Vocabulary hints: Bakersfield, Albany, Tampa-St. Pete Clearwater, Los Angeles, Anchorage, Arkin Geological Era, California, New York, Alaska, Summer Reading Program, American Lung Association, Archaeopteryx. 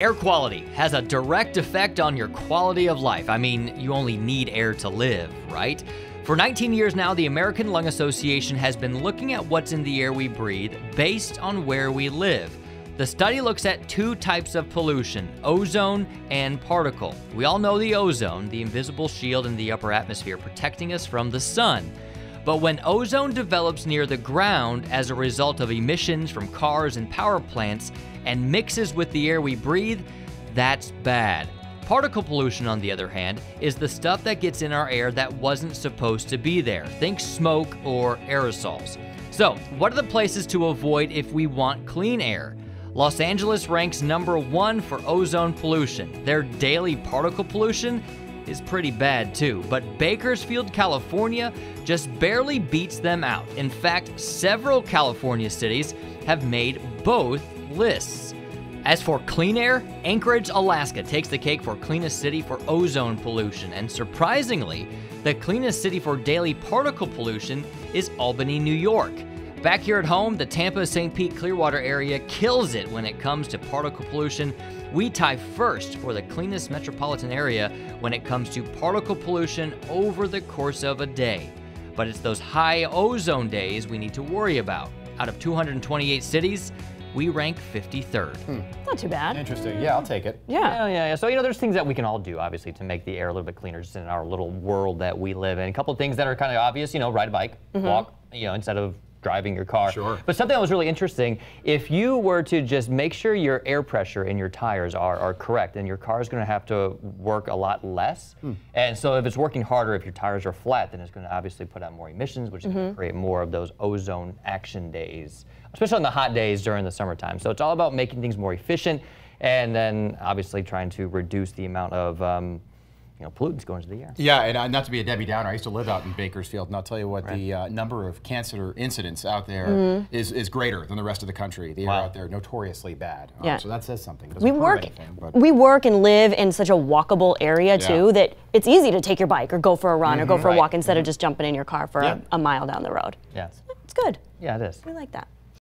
Air quality has a direct effect on your quality of life. I mean, you only need air to live, right? For 19 years now, the American Lung Association has been looking at what's in the air we breathe based on where we live. The study looks at two types of pollution, ozone and particle. We all know the ozone, the invisible shield in the upper atmosphere protecting us from the sun. But when ozone develops near the ground as a result of emissions from cars and power plants and mixes with the air we breathe, that's bad. Particle pollution, on the other hand, is the stuff that gets in our air that wasn't supposed to be there. Think smoke or aerosols. So, what are the places to avoid if we want clean air? Los Angeles ranks #1 for ozone pollution. Their daily particle pollution is pretty bad too, but Bakersfield, California just barely beats them out. In fact, several California cities have made both lists. As for clean air, Anchorage, Alaska takes the cake for cleanest city for ozone pollution, and surprisingly, the cleanest city for daily particle pollution is Albany, New York. Back here at home, the Tampa-St. Pete Clearwater area kills it when it comes to particle pollution. We tie first for the cleanest metropolitan area when it comes to particle pollution over the course of a day. But it's those high ozone days we need to worry about. Out of 228 cities, we rank 53rd. Not too bad. Interesting. Yeah, I'll take it. Yeah. So, there's things that we can all do, obviously, to make the air a little bit cleaner just in our little world that we live in. A couple of things that are kind of obvious, ride a bike, walk, instead of driving your car. Sure. But something that was really interesting, if you were to just make sure your air pressure in your tires are correct, then your car is going to have to work a lot less. And so if it's working harder, if your tires are flat, then it's going to obviously put out more emissions, which is going to create more of those ozone action days, especially on the hot days during the summertime. So it's all about making things more efficient and then obviously trying to reduce the amount of pollutants going into the air. Yeah, and not to be a Debbie Downer, I used to live out in Bakersfield, and I'll tell you what, the number of cancer incidents out there is greater than the rest of the country. The air out there notoriously bad. So that says something. We work and live in such a walkable area too that it's easy to take your bike or go for a run or go for a walk instead of just jumping in your car for a mile down the road. It's good. Yeah, it is. We like that.